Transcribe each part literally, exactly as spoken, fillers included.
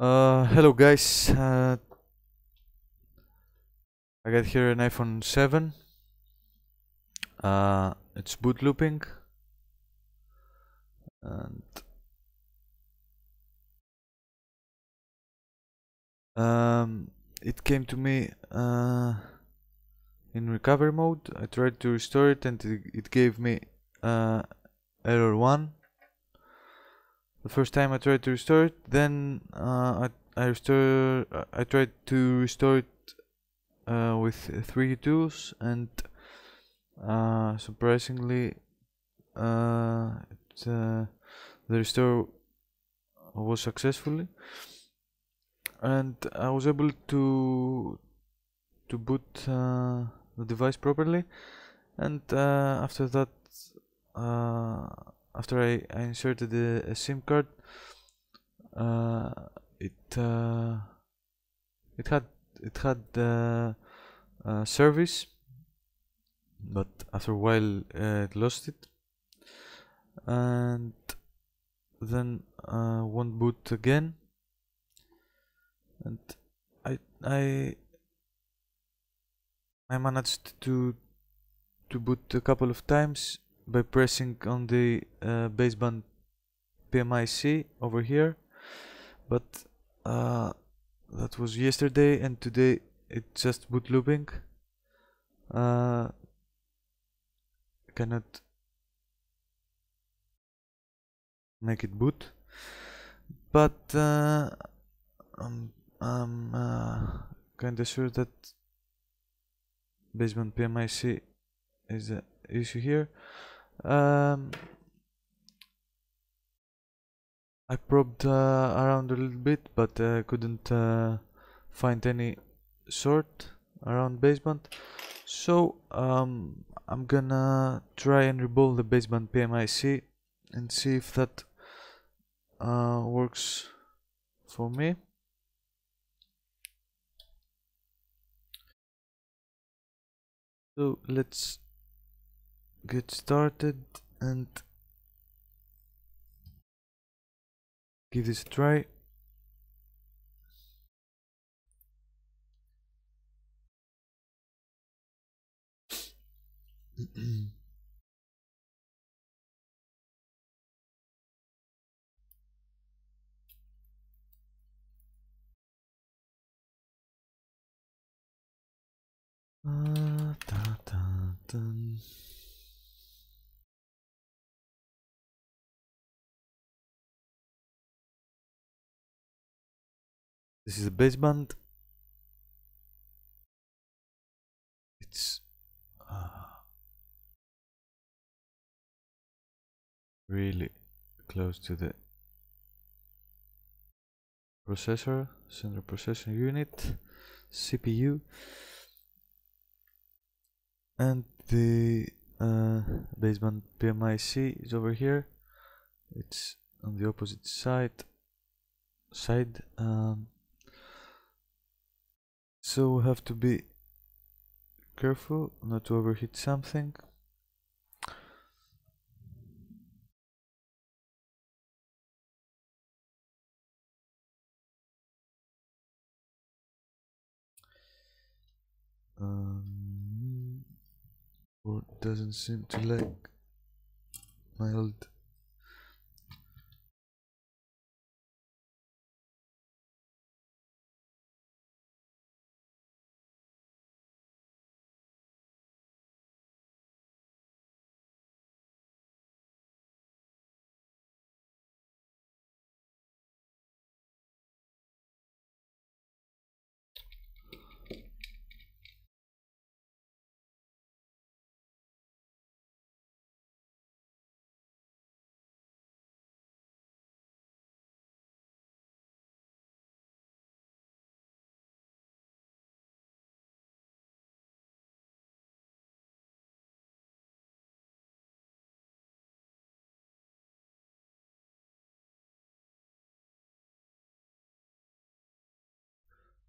Uh, hello guys, uh, I got here an iPhone seven, uh, it's boot looping, and um, it came to me uh, in recovery mode. I tried to restore it and it, it gave me uh, error one. The first time I tried to restore it, then uh, I I restore I tried to restore it uh, with three tools, and uh, surprisingly, uh, it, uh, the restore was successfully, and I was able to to boot uh, the device properly. And uh, after that. Uh, After I, I inserted a, a SIM card, uh, it uh, it had it had uh, uh, service, but after a while uh, it lost it, and then uh, won't boot again. And I I I managed to to boot a couple of times by pressing on the uh, baseband P M I C over here, but uh, that was yesterday, and today it's just boot looping. Uh, cannot make it boot, but uh, I'm, I'm uh, kinda sure that baseband P M I C is the issue here. Um, I probed uh, around a little bit, but uh, couldn't uh, find any sort around baseband, so um, I'm gonna try and rebuild the baseband P M I C and see if that uh, works for me. So let's get started and give this a try. uh, da, da, dun. This is a baseband. It's uh, really close to the processor, central processing unit, C P U, and the uh, baseband P M I C is over here. It's on the opposite side. Side. Um, So we have to be careful not to overheat something. Um, board doesn't seem to like my old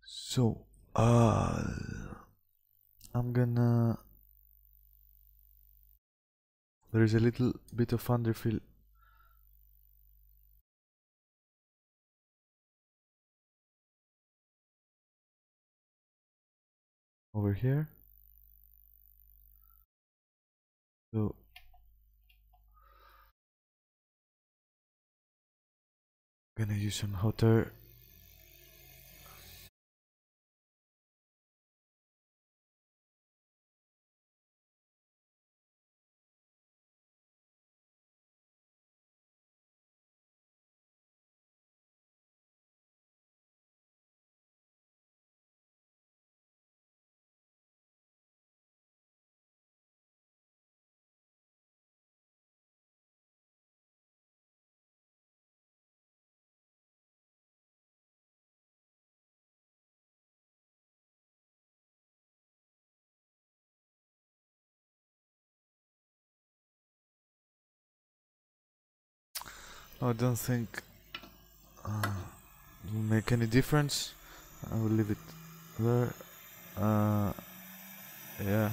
So, uh, I'm gonna, there is a little bit of underfill over here. So I'm gonna use some hot air. I don't think uh, it will make any difference. I will leave it there. Uh, yeah.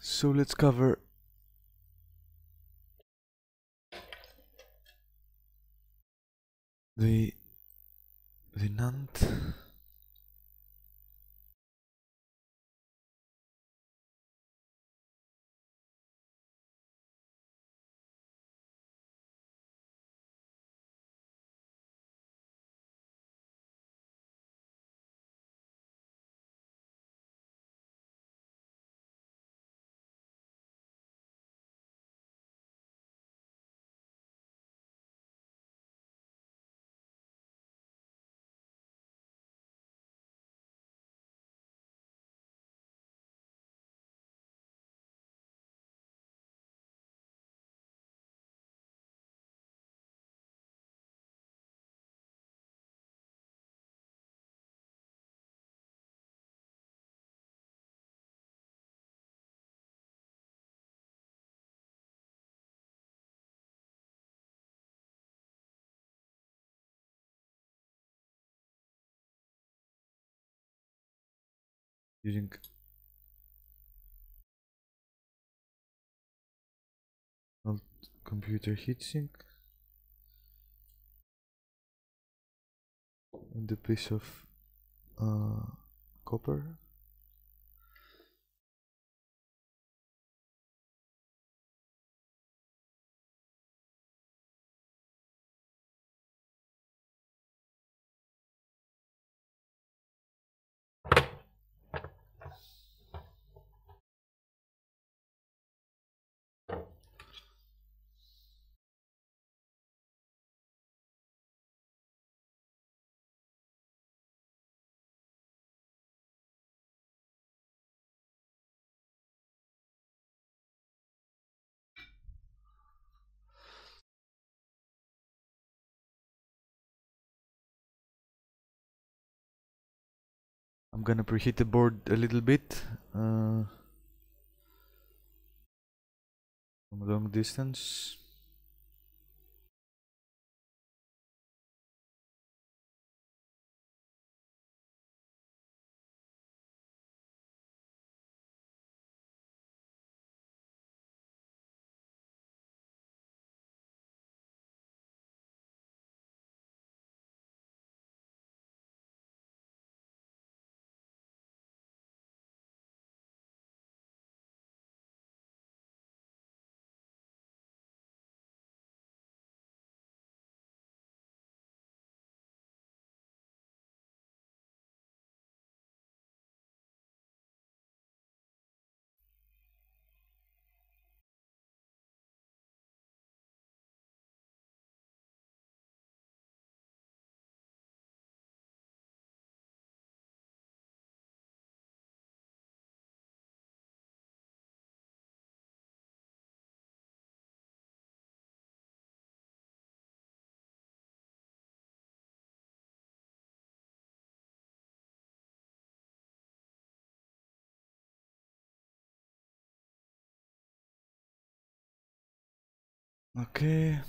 So let's cover the the NAND. Using old computer heatsink and a piece of uh, copper. I'm gonna preheat the board a little bit uh, from a long distance. Okay.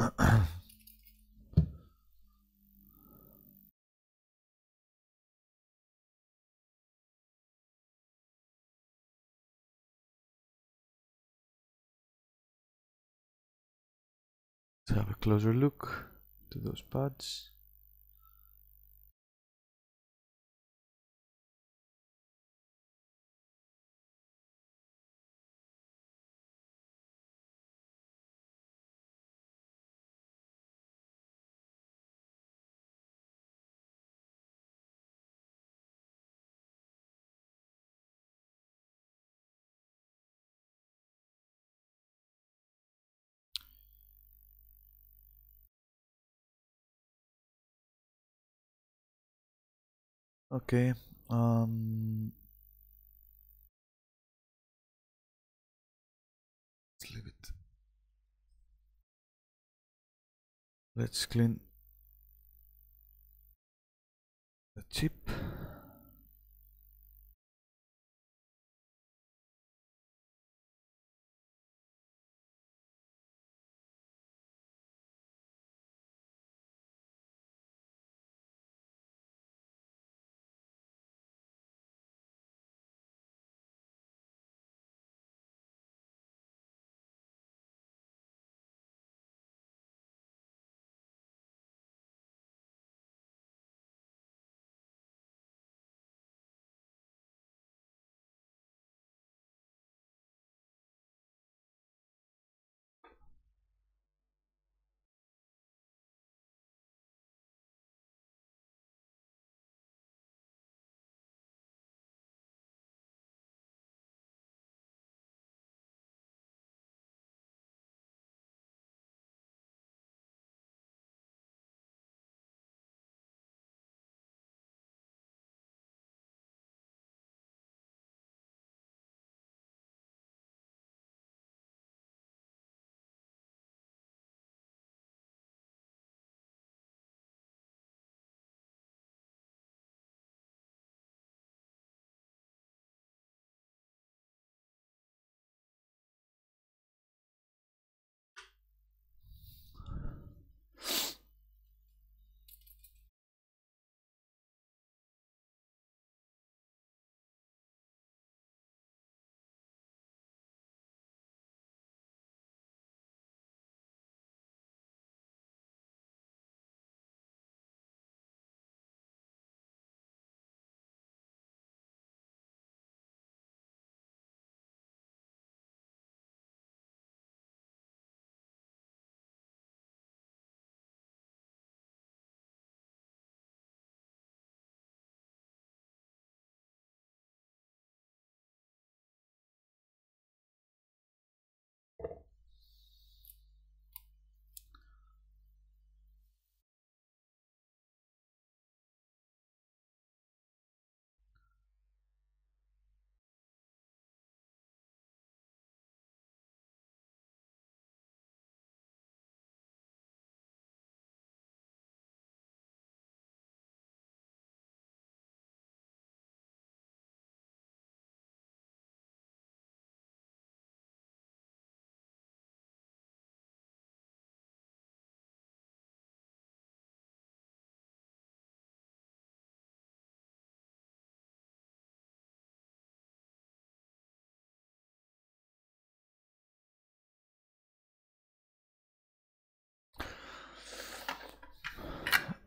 Let's have a closer look to those pads. Okay, um, let's leave it. Let's clean the chip.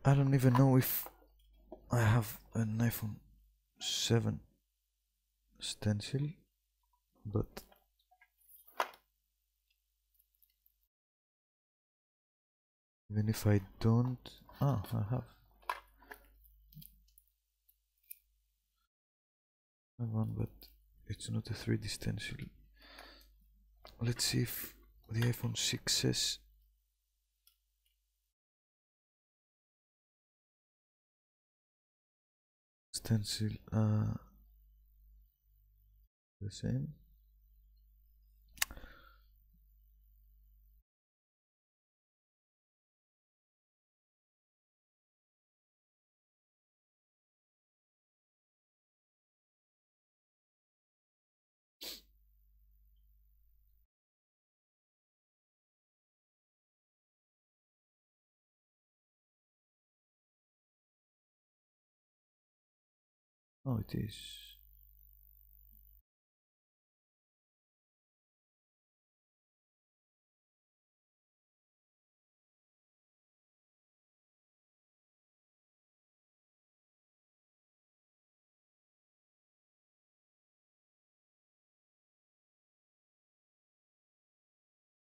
I don't even know if I have an iPhone seven stencil, but even if I don't, ah, I have. I have one, but it's not a three D stencil. Let's see if the iPhone six s stencil uh the same. Oh, it is.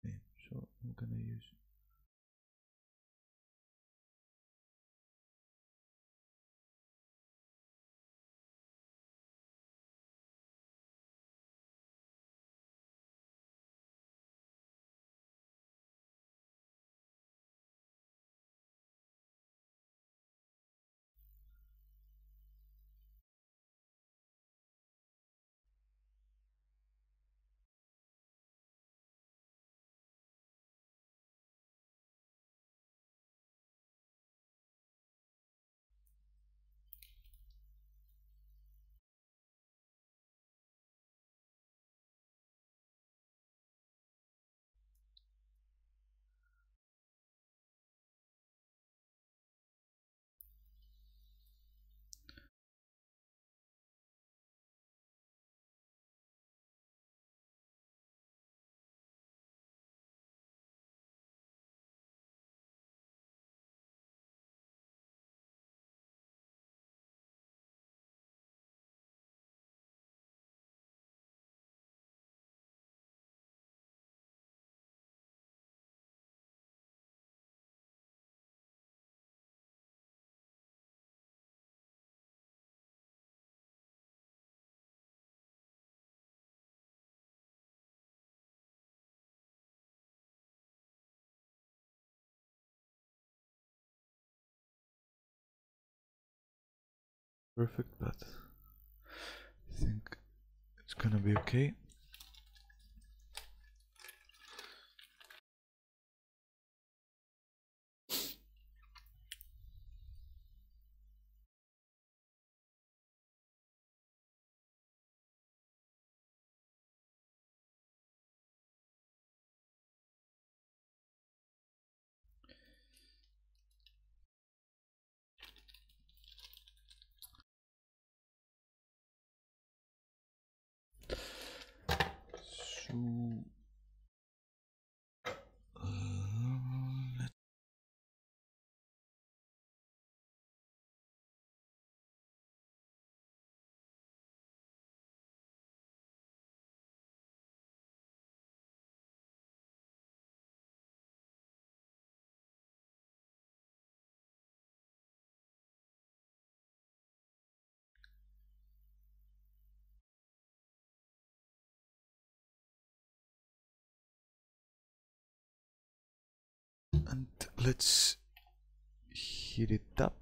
Okay, so I'm gonna use. Perfect, but I think it's gonna be okay. And let's heat it up.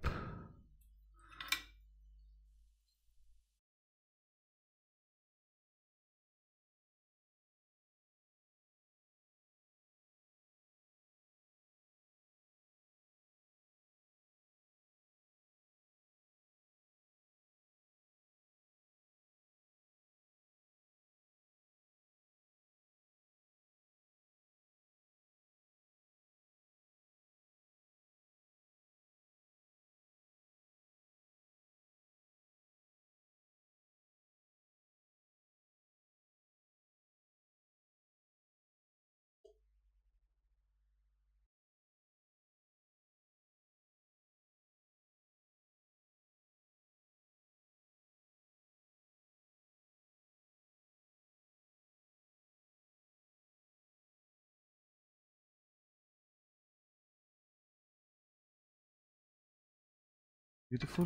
Beautiful.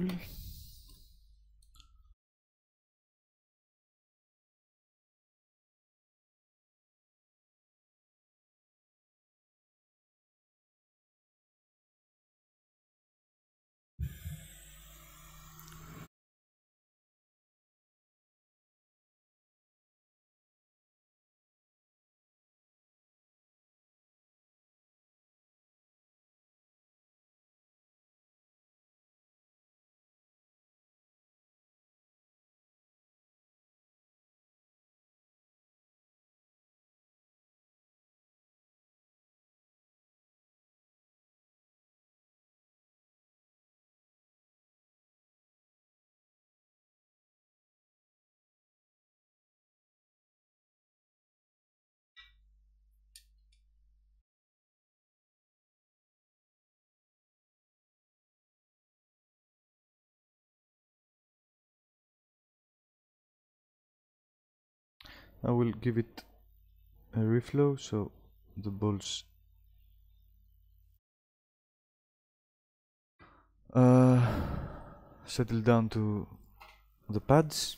I will give it a reflow so the balls uh, settle down to the pads.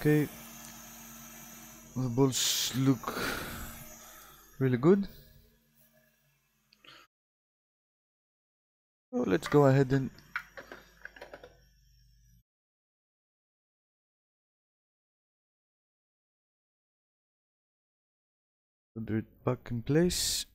Okay, the balls look really good. So let's go ahead and put it back in place.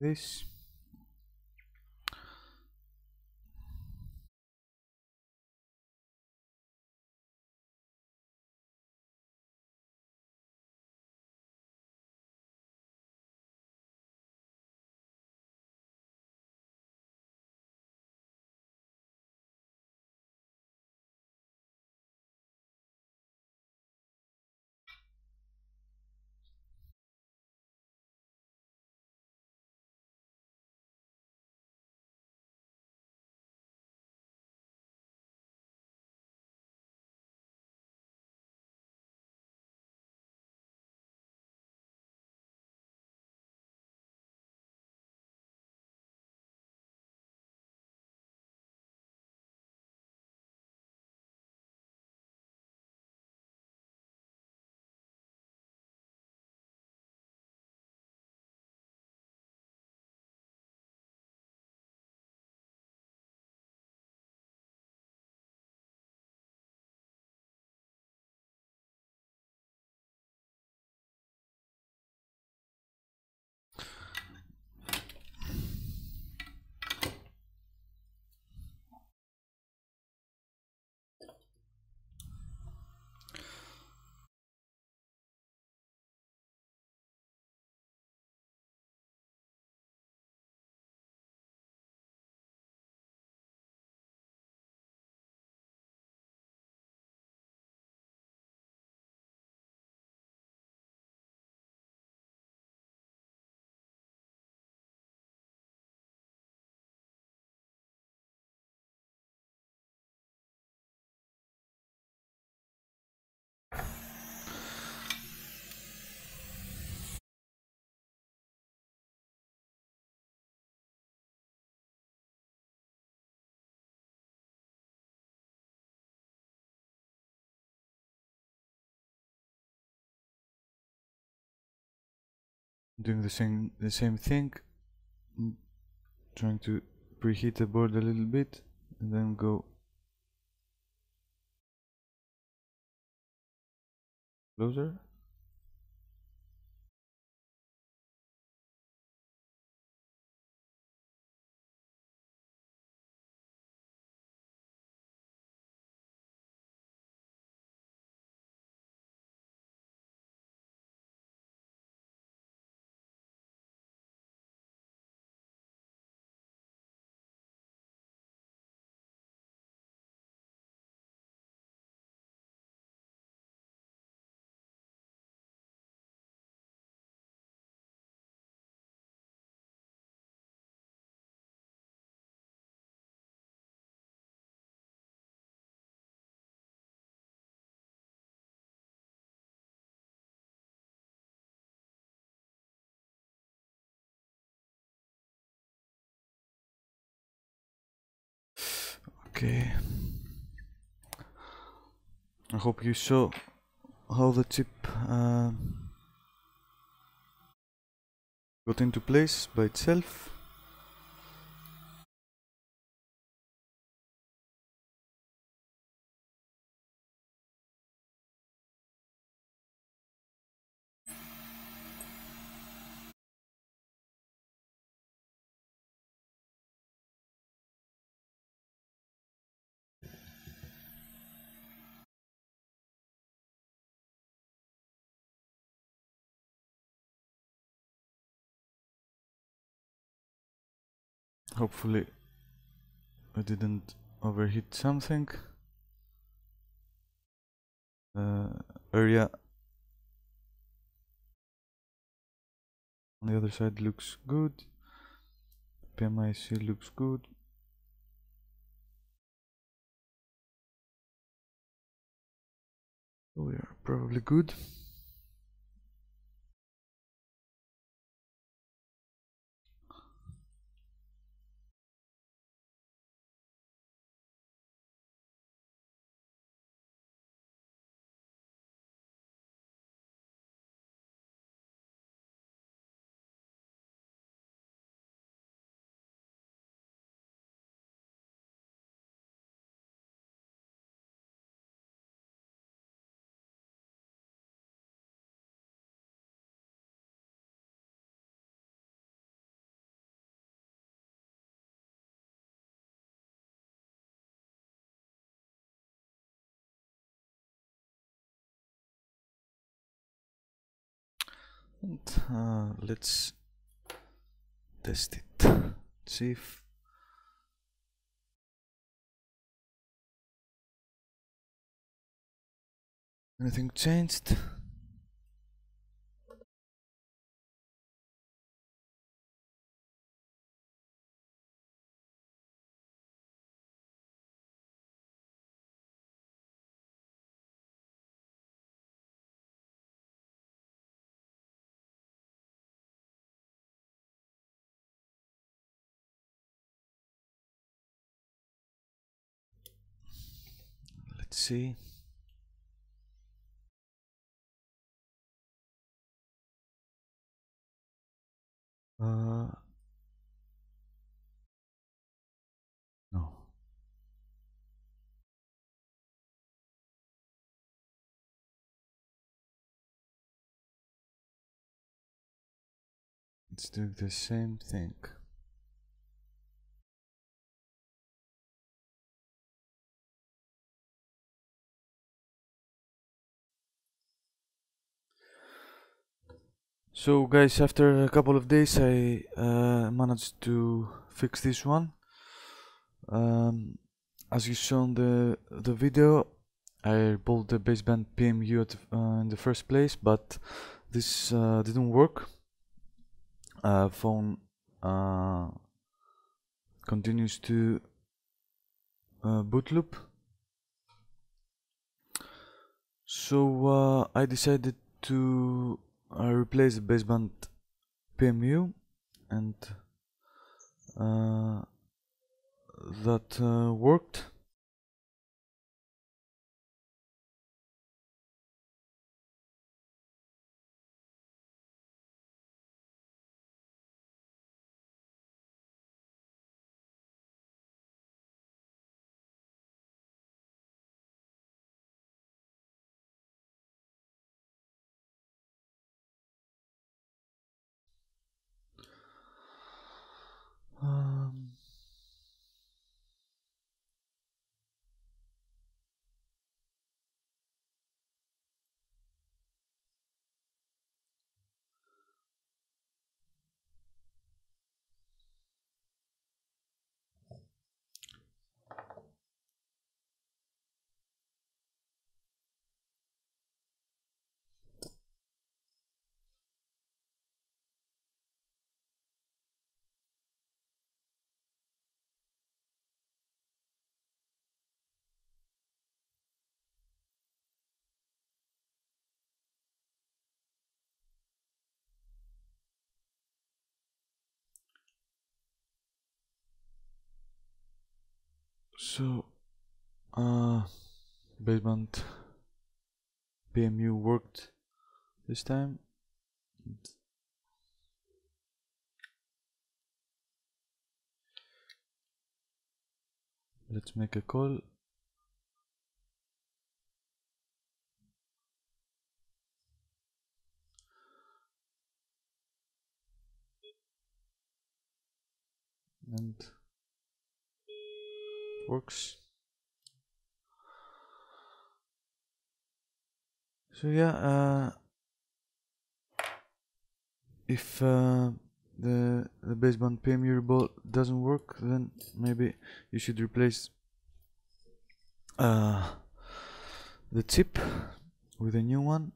This doing the same the same thing, trying to preheat the board a little bit and then go closer. Okay. I hope you saw how the chip uh, got into place by itself. Hopefully I didn't overheat something. Uh, area on the other side looks good. P M I C looks good. We are probably good. And uh, let's test it. See if anything changed. Let's see. Uh, no. Let's do the same thing. So guys, after a couple of days I uh, managed to fix this one. Um, as you saw in the, the video, I bought the baseband P M U at, uh, in the first place, but this uh, didn't work. Uh, phone uh, continues to uh, boot loop. So uh, I decided to I replace the baseband P M U, and uh, that uh, worked. Um, So uh, baseband P M U worked this time. Let's make a call. And works. So yeah, uh, if uh, the, the baseband P M U ball doesn't work, then maybe you should replace uh, the chip with a new one.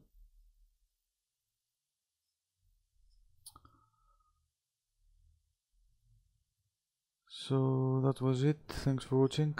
So that was it. Thanks for watching.